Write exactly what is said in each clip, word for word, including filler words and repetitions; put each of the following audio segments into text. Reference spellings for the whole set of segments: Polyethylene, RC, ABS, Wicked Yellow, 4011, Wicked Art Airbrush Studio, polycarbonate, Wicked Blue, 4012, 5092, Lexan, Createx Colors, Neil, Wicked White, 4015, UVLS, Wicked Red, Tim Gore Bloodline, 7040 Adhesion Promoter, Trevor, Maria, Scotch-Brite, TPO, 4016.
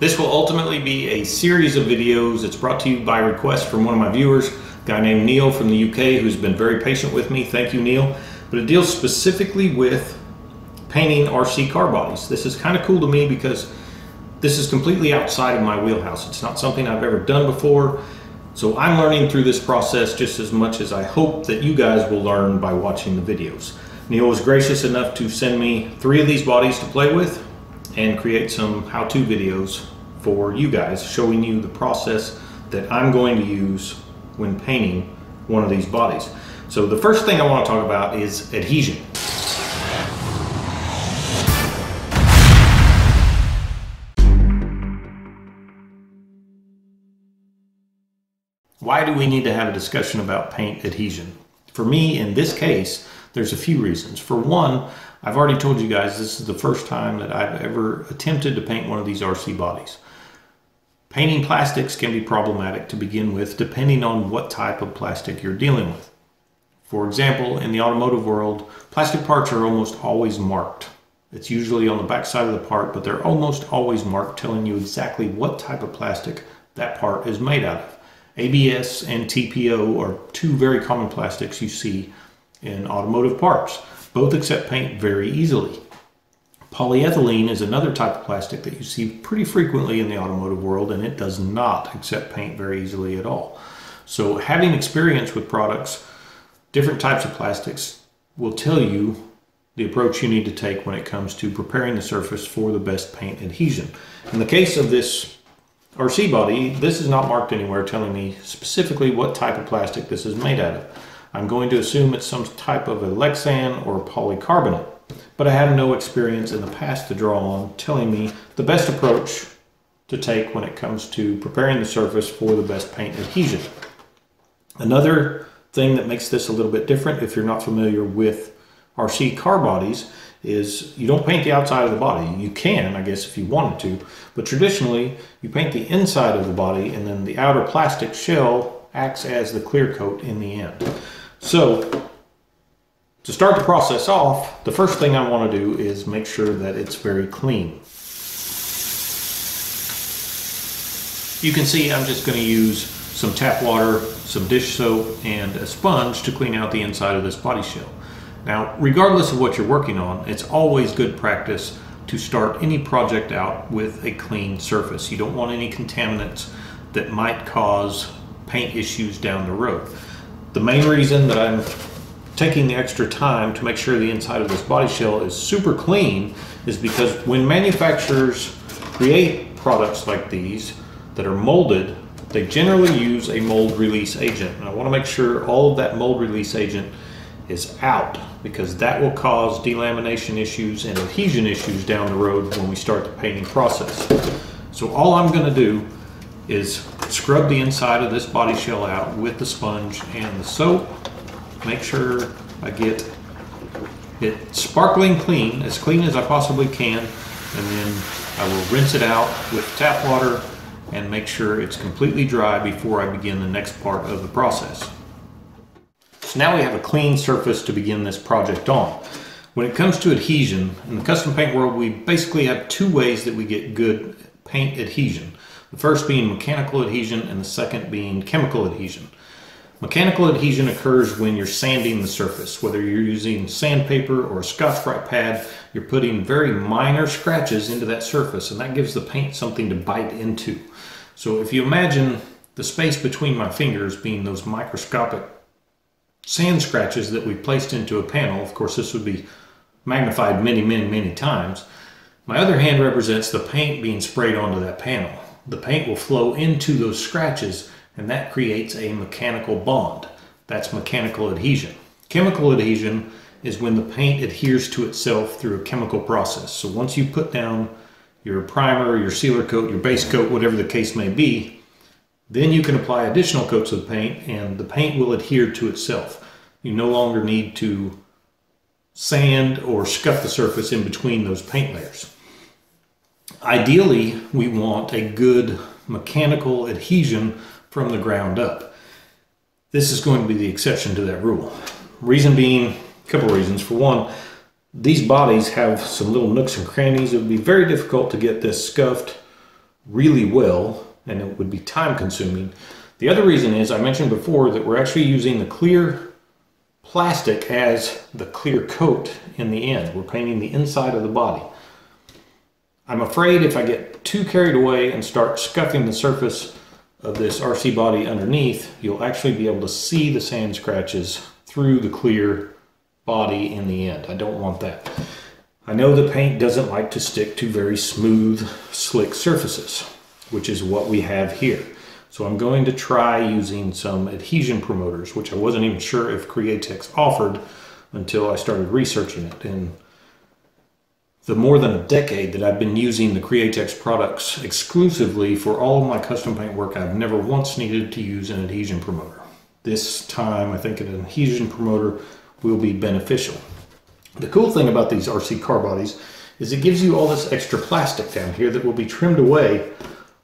This will ultimately be a series of videos. It's brought to you by request from one of my viewers, a guy named Neil from the U K, who's been very patient with me. Thank you, Neil. But it deals specifically with painting R C car bodies. This is kind of cool to me because this is completely outside of my wheelhouse. It's not something I've ever done before. So I'm learning through this process just as much as I hope that you guys will learn by watching the videos. Neil was gracious enough to send me three of these bodies to play with and create some how-to videos for you guys, showing you the process that I'm going to use when painting one of these bodies. So the first thing I want to talk about is adhesion. Why do we need to have a discussion about paint adhesion? For me, in this case, there's a few reasons. For one, I've already told you guys this is the first time that I've ever attempted to paint one of these R C bodies. Painting plastics can be problematic to begin with, depending on what type of plastic you're dealing with. For example, in the automotive world, plastic parts are almost always marked. It's usually on the back side of the part, but they're almost always marked, telling you exactly what type of plastic that part is made out of. A B S and T P O are two very common plastics you see in automotive parts. Both accept paint very easily. Polyethylene is another type of plastic that you see pretty frequently in the automotive world, and it does not accept paint very easily at all. So having experience with products, different types of plastics, will tell you the approach you need to take when it comes to preparing the surface for the best paint adhesion. In the case of this R C body, this is not marked anywhere telling me specifically what type of plastic this is made out of. I'm going to assume it's some type of a Lexan or polycarbonate, but I have no experience in the past to draw on telling me the best approach to take when it comes to preparing the surface for the best paint adhesion. Another thing that makes this a little bit different, if you're not familiar with R C car bodies, is you don't paint the outside of the body. You can, I guess, if you wanted to, but traditionally you paint the inside of the body, and then the outer plastic shell acts as the clear coat in the end. So to start the process off, the first thing I want to do is make sure that it's very clean. You can see I'm just going to use some tap water, some dish soap, and a sponge to clean out the inside of this body shell. Now, regardless of what you're working on, it's always good practice to start any project out with a clean surface. You don't want any contaminants that might cause paint issues down the road. The main reason that I'm taking the extra time to make sure the inside of this body shell is super clean is because when manufacturers create products like these that are molded, they generally use a mold release agent. And I want to make sure all of that mold release agent is out, because that will cause delamination issues and adhesion issues down the road when we start the painting process. So all I'm going to do is scrub the inside of this body shell out with the sponge and the soap. Make sure I get it sparkling clean, as clean as I possibly can, and then I will rinse it out with tap water and make sure it's completely dry before I begin the next part of the process. So now we have a clean surface to begin this project on. When it comes to adhesion, in the custom paint world, we basically have two ways that we get good paint adhesion. The first being mechanical adhesion and the second being chemical adhesion. Mechanical adhesion occurs when you're sanding the surface. Whether you're using sandpaper or a Scotch-Brite pad, you're putting very minor scratches into that surface, and that gives the paint something to bite into. So if you imagine the space between my fingers being those microscopic sand scratches that we placed into a panel, of course this would be magnified many, many, many times. My other hand represents the paint being sprayed onto that panel. The paint will flow into those scratches, and that creates a mechanical bond. That's mechanical adhesion. Chemical adhesion is when the paint adheres to itself through a chemical process. So once you put down your primer, your sealer coat, your base coat, whatever the case may be, then you can apply additional coats of paint and the paint will adhere to itself. You no longer need to sand or scuff the surface in between those paint layers. Ideally, we want a good mechanical adhesion from the ground up. This is going to be the exception to that rule. Reason being, a couple reasons. For one, these bodies have some little nooks and crannies. It would be very difficult to get this scuffed really well, and it would be time consuming. The other reason is, I mentioned before that we're actually using the clear plastic as the clear coat in the end. We're painting the inside of the body. I'm afraid if I get too carried away and start scuffing the surface of this R C body underneath, you'll actually be able to see the sand scratches through the clear body in the end. I don't want that. I know the paint doesn't like to stick to very smooth, slick surfaces, which is what we have here. So I'm going to try using some adhesion promoters, which I wasn't even sure if Createx offered until I started researching it. And the more than a decade that I've been using the Createx products exclusively for all of my custom paint work, I've never once needed to use an adhesion promoter. This time I think an adhesion promoter will be beneficial. The cool thing about these R C car bodies is it gives you all this extra plastic down here that will be trimmed away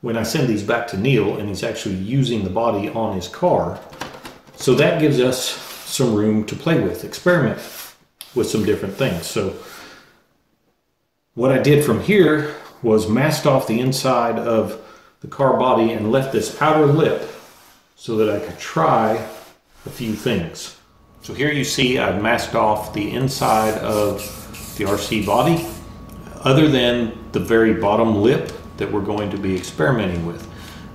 when I send these back to Neil and he's actually using the body on his car. So that gives us some room to play with, experiment with some different things. So what I did from here was masked off the inside of the car body and left this outer lip so that I could try a few things. So here you see I've masked off the inside of the R C body, other than the very bottom lip that we're going to be experimenting with.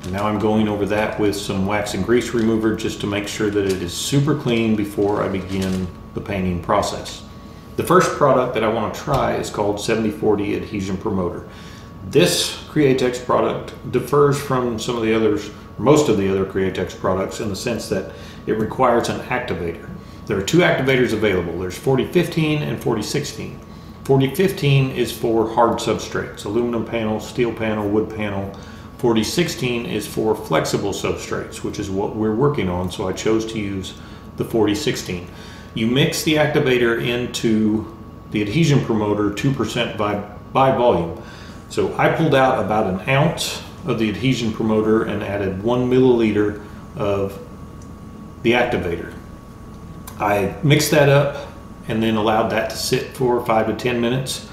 And now I'm going over that with some wax and grease remover just to make sure that it is super clean before I begin the painting process. The first product that I want to try is called seventy forty Adhesion Promoter. This Createx product differs from some of the others, most of the other Createx products, in the sense that it requires an activator. There are two activators available. There's forty fifteen and forty sixteen. forty fifteen is for hard substrates, aluminum panel, steel panel, wood panel. forty sixteen is for flexible substrates, which is what we're working on, so I chose to use the forty sixteen. You mix the activator into the adhesion promoter two percent by, by volume. So I pulled out about an ounce of the adhesion promoter and added one milliliter of the activator. I mixed that up and then allowed that to sit for five to ten minutes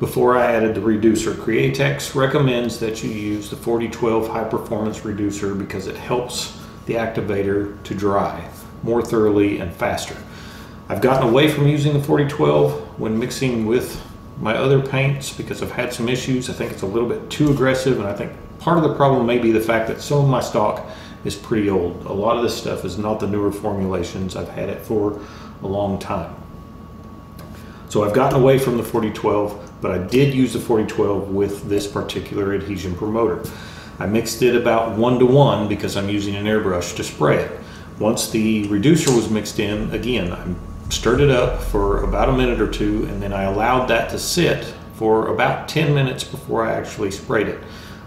before I added the reducer. Createx recommends that you use the forty twelve high performance reducer because it helps the activator to dry more thoroughly and faster. I've gotten away from using the forty twelve when mixing with my other paints because I've had some issues. I think it's a little bit too aggressive, and I think part of the problem may be the fact that some of my stock is pretty old. A lot of this stuff is not the newer formulations. I've had it for a long time. So I've gotten away from the forty twelve, but I did use the forty twelve with this particular adhesion promoter. I mixed it about one to one because I'm using an airbrush to spray it. Once the reducer was mixed in, again, I stirred it up for about a minute or two, and then I allowed that to sit for about ten minutes before I actually sprayed it.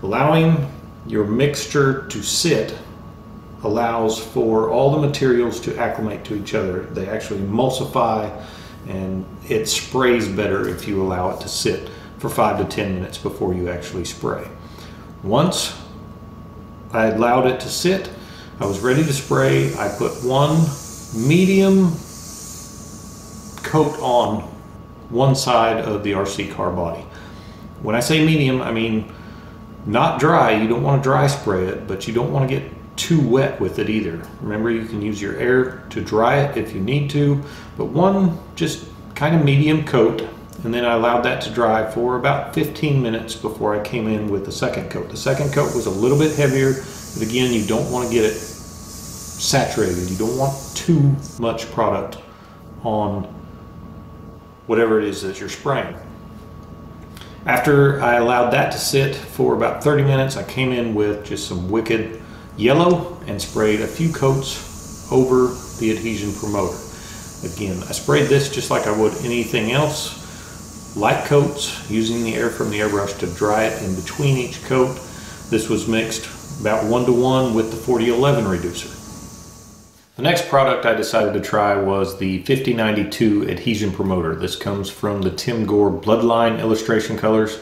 Allowing your mixture to sit allows for all the materials to acclimate to each other. They actually emulsify, and it sprays better if you allow it to sit for five to ten minutes before you actually spray. Once I allowed it to sit, I was ready to spray. I put one medium coat on one side of the R C car body. When I say medium, I mean not dry. You don't want to dry spray it, but you don't want to get too wet with it either. Remember, you can use your air to dry it if you need to, but one just kind of medium coat, and then I allowed that to dry for about fifteen minutes before I came in with the second coat. The second coat was a little bit heavier, but again, you don't want to get it saturated. You don't want too much product on whatever it is that you're spraying. After I allowed that to sit for about thirty minutes, I came in with just some Wicked Yellow and sprayed a few coats over the adhesion promoter. Again, I sprayed this just like I would anything else. Light coats, using the air from the airbrush to dry it in between each coat. This was mixed about one to one with the forty eleven reducer. The next product I decided to try was the fifty ninety-two Adhesion Promoter. This comes from the Tim Gore Bloodline Illustration Colors.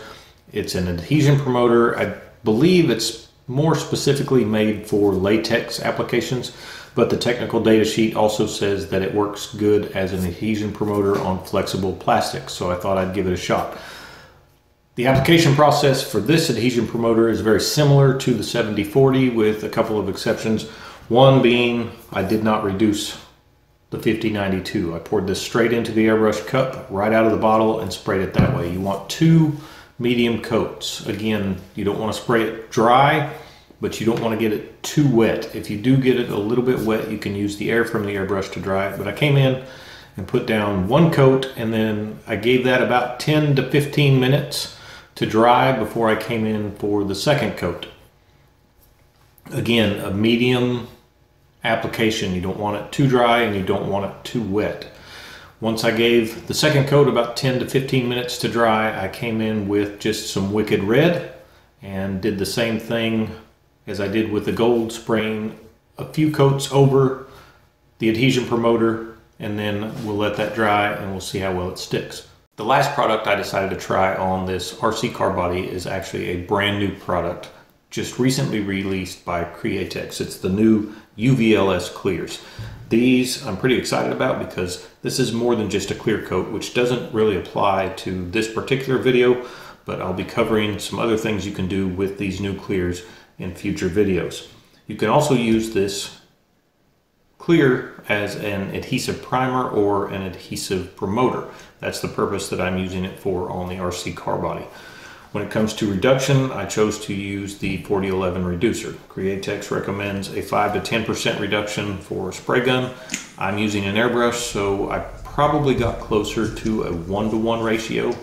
It's an adhesion promoter. I believe it's more specifically made for latex applications, but the technical data sheet also says that it works good as an adhesion promoter on flexible plastics, so I thought I'd give it a shot. The application process for this adhesion promoter is very similar to the seventy forty with a couple of exceptions. One being I did not reduce the fifty ninety-two. I poured this straight into the airbrush cup right out of the bottle and sprayed it that way. You want two medium coats. Again, you don't want to spray it dry, but you don't want to get it too wet. If you do get it a little bit wet, you can use the air from the airbrush to dry it. But I came in and put down one coat, and then I gave that about ten to fifteen minutes to dry before I came in for the second coat. Again, a medium application. You don't want it too dry and you don't want it too wet. Once I gave the second coat about ten to fifteen minutes to dry, I came in with just some Wicked Red and did the same thing as I did with the gold, spraying a few coats over the adhesion promoter, and then we'll let that dry and we'll see how well it sticks. The last product I decided to try on this R C car body is actually a brand new product just recently released by Createx. It's the new U V L S clears. These I'm pretty excited about because this is more than just a clear coat, which doesn't really apply to this particular video, but I'll be covering some other things you can do with these new clears in future videos. You can also use this clear as an adhesive primer or an adhesive promoter. That's the purpose that I'm using it for on the R C car body. When it comes to reduction, I chose to use the forty eleven reducer. Createx recommends a five to ten percent reduction for a spray gun. I'm using an airbrush, so I probably got closer to a one to one ratio.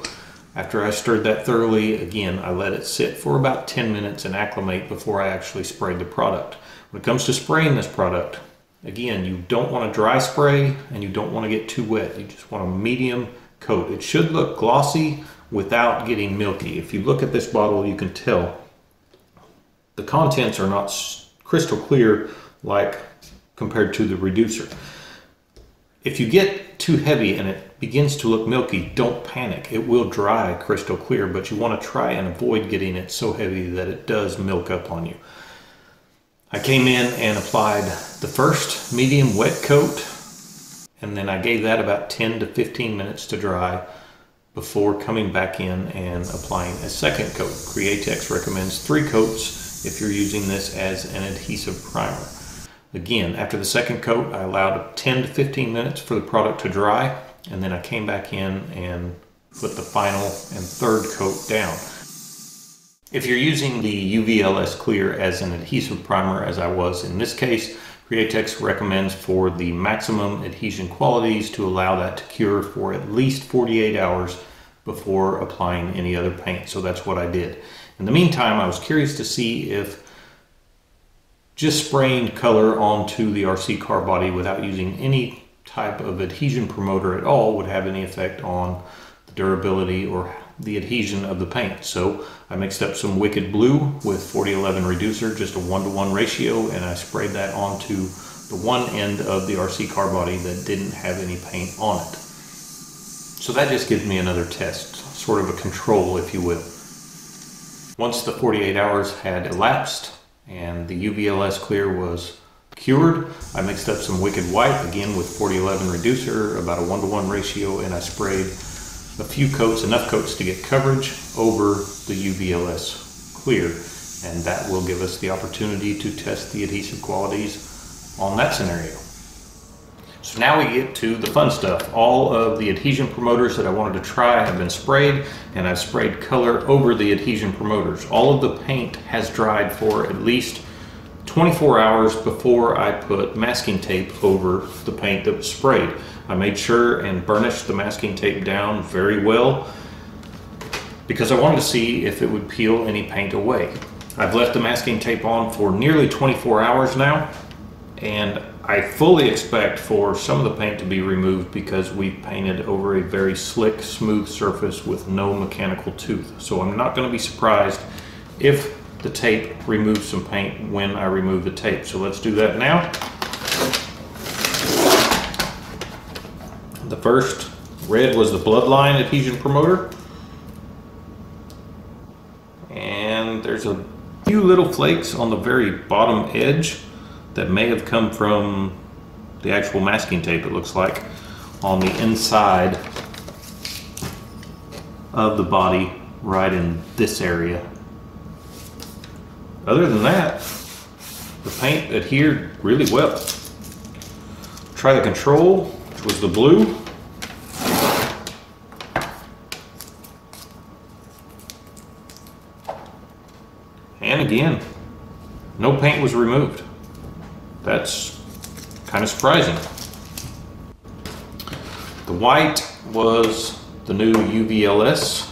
After I stirred that thoroughly, again, I let it sit for about ten minutes and acclimate before I actually sprayed the product. When it comes to spraying this product, again, you don't want to dry spray and you don't want to get too wet. You just want a medium coat. It should look glossy without getting milky. If you look at this bottle, you can tell the contents are not crystal clear like compared to the reducer. If you get too heavy and it begins to look milky, don't panic. It will dry crystal clear, but you want to try and avoid getting it so heavy that it does milk up on you. I came in and applied the first medium wet coat, and then I gave that about ten to fifteen minutes to dry before coming back in and applying a second coat. Createx recommends three coats if you're using this as an adhesive primer. Again, after the second coat, I allowed ten to fifteen minutes for the product to dry, and then I came back in and put the final and third coat down. If you're using the U V L S clear as an adhesive primer, as I was in this case, Createx recommends for the maximum adhesion qualities to allow that to cure for at least forty-eight hours before applying any other paint. So that's what I did. In the meantime, I was curious to see if just spraying color onto the R C car body without using any type of adhesion promoter at all would have any effect on the durability or the adhesion of the paint. So I mixed up some Wicked Blue with forty eleven reducer, just a one to one ratio, and I sprayed that onto the one end of the R C car body that didn't have any paint on it. So that just gives me another test, sort of a control, if you will. Once the forty-eight hours had elapsed and the U V L S clear was cured, I mixed up some Wicked White, again with forty eleven reducer, about a one to one ratio, and I sprayed a few coats, enough coats to get coverage over the U V L S clear, and that will give us the opportunity to test the adhesive qualities on that scenario. So now we get to the fun stuff. All of the adhesion promoters that I wanted to try have been sprayed, and I've sprayed color over the adhesion promoters. All of the paint has dried for at least twenty-four hours before I put masking tape over the paint that was sprayed. I made sure and burnished the masking tape down very well because I wanted to see if it would peel any paint away. I've left the masking tape on for nearly twenty-four hours now, and I fully expect for some of the paint to be removed because we painted over a very slick, smooth surface with no mechanical tooth. So I'm not going to be surprised if the tape removes some paint when I remove the tape. So let's do that now. The first red was the Bloodline adhesion promoter, and there's a few little flakes on the very bottom edge that may have come from the actual masking tape, it looks like, on the inside of the body right in this area. Other than that, the paint adhered really well. Try the control, which was the blue. And again, no paint was removed. That's kind of surprising. The white was the new U V L S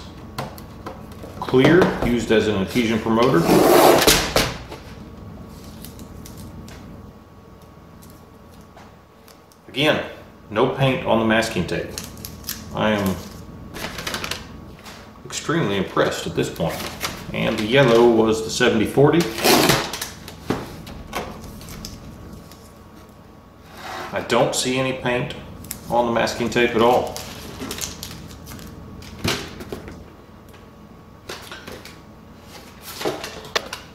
clear, used as an adhesion promoter. Again, no paint on the masking tape. I am extremely impressed at this point. And the yellow was the seventy forty. I don't see any paint on the masking tape at all.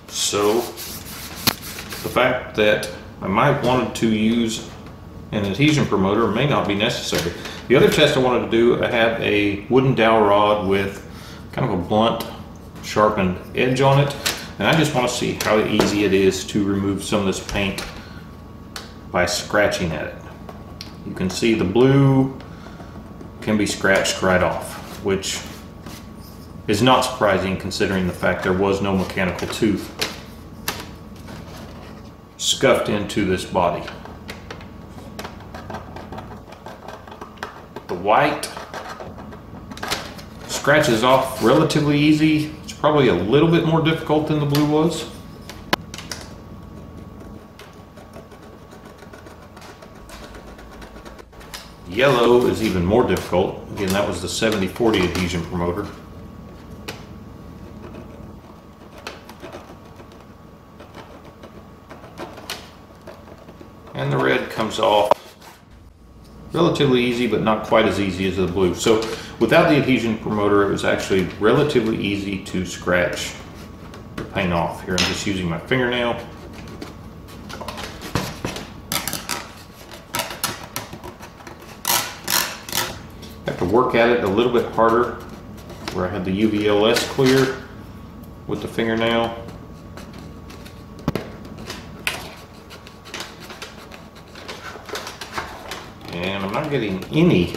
So, the fact that I might have wanted to use an adhesion promoter may not be necessary. The other test I wanted to do, I had a wooden dowel rod with kind of a blunt sharpened edge on it, and I just want to see how easy it is to remove some of this paint by scratching at it. You can see the blue can be scratched right off, which is not surprising considering the fact there was no mechanical tooth scuffed into this body. The white scratches off relatively easy. It's probably a little bit more difficult than the blue was. Yellow is even more difficult. Again, that was the seventy forty adhesion promoter. And the red comes off relatively easy, but not quite as easy as the blue. So without the adhesion promoter, it was actually relatively easy to scratch the paint off. Here I'm just using my fingernail. I have to work at it a little bit harder where I had the U V L S clear with the fingernail. And I'm not getting any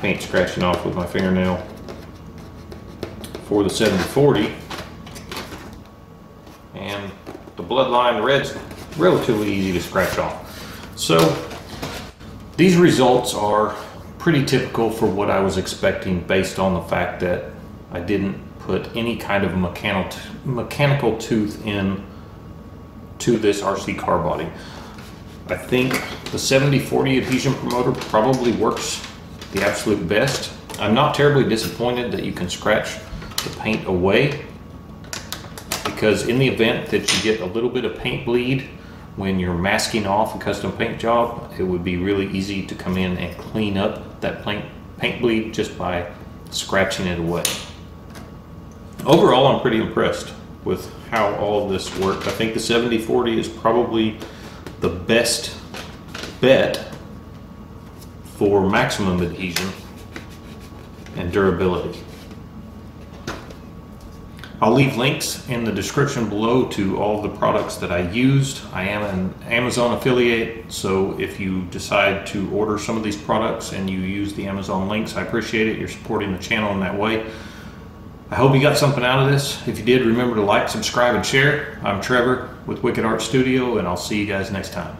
paint scratching off with my fingernail for the seventy forty. And the Bloodline red's relatively easy to scratch off. So these results are pretty typical for what I was expecting based on the fact that I didn't put any kind of mechanical mechanical tooth in to this R C car body. I think the seventy forty adhesion promoter probably works the absolute best. I'm not terribly disappointed that you can scratch the paint away, because in the event that you get a little bit of paint bleed when you're masking off a custom paint job, it would be really easy to come in and clean up that paint, paint bleed just by scratching it away. Overall, I'm pretty impressed with how all of this worked. I think the seventy forty is probably the best bet for maximum adhesion and durability. I'll leave links in the description below to all the products that I used. I am an Amazon affiliate, so if you decide to order some of these products and you use the Amazon links, I appreciate it. You're supporting the channel in that way. I hope you got something out of this. If you did, remember to like, subscribe, and share. I'm Trevor with Wicked Art Studio, and I'll see you guys next time.